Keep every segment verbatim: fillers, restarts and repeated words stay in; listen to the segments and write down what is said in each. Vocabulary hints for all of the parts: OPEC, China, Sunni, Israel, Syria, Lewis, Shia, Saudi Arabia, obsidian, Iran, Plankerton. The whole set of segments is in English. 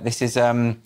This is, um,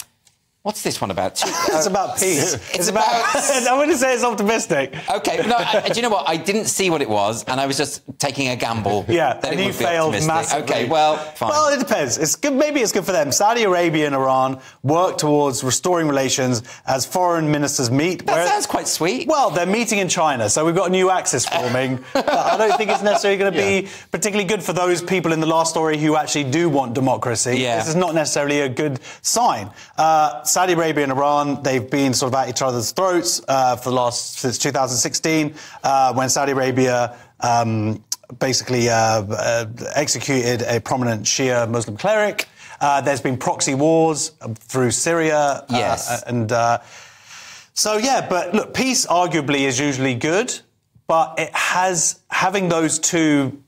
what's this one about? It's uh, about peace. It's, it's about... about... I wouldn't say it's optimistic. OK, no, I, do you know what? I didn't see what it was, and I was just taking a gamble. Yeah, that and it you would be failed optimistic. Massively. OK, well, fine. Well, it depends. It's good, maybe it's good for them. Saudi Arabia and Iran work towards restoring relations as foreign ministers meet. That whereas, sounds quite sweet. Well, they're meeting in China, so we've got a new axis forming. But I don't think it's necessarily going to yeah. be particularly good for those people in the last story who actually do want democracy. Yeah. This is not necessarily a good sign. Uh, Saudi Arabia and Iran, they've been sort of at each other's throats uh, for the last, since two thousand sixteen, uh, when Saudi Arabia um, basically uh, uh, executed a prominent Shia Muslim cleric. Uh, there's been proxy wars through Syria. Yes. Uh, and uh, so, yeah, but look, peace arguably is usually good, but it has, having those two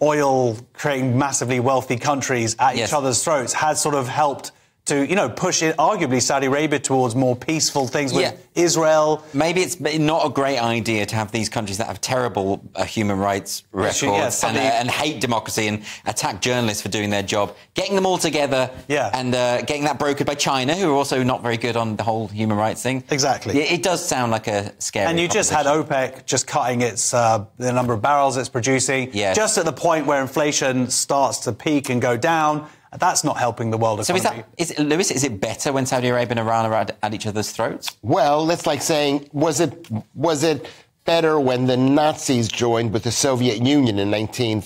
oil creating massively wealthy countries at yes. each other's throats has sort of helped to, you know, push it, arguably Saudi Arabia towards more peaceful things with yeah. Israel. Maybe it's not a great idea to have these countries that have terrible uh, human rights records yeah, and, uh, and hate democracy and attack journalists for doing their job. Getting them all together yeah. and uh, getting that brokered by China, who are also not very good on the whole human rights thing. Exactly. It, it does sound like a scary And you just had OPEC just cutting its uh, the number of barrels it's producing, yes. just at the point where inflation starts to peak and go down. That's not helping the world economy. So is that, is, Lewis, is it better when Saudi Arabia and Iran are at, at each other's throats? Well, that's like saying, was it was it better when the Nazis joined with the Soviet Union in nineteen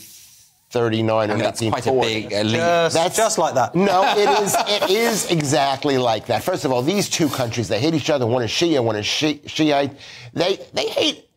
thirty-nine or I mean, nineteen forty? That's quite a big elite. Just, that's just like that. No, it is. It is exactly like that. First of all, these two countries, they hate each other. One is Shia, one is Shi Shiite. They they hate.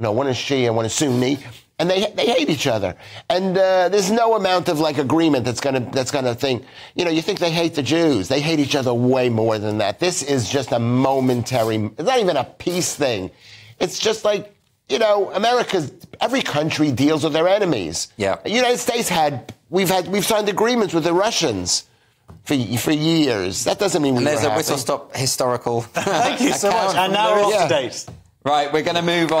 No, one is Shia, one is Sunni. And they they hate each other, and uh, there's no amount of like agreement that's gonna that's gonna think. You know, you think they hate the Jews? They hate each other way more than that. This is just a momentary. It's not even a peace thing. It's just like, you know, America's every country deals with their enemies. Yeah. The United States had we've had we've signed agreements with the Russians for for years. That doesn't mean we. And there's were a happy. Whistle stop historical. Thank you so much. And now we're up to date. Right, we're going to move on.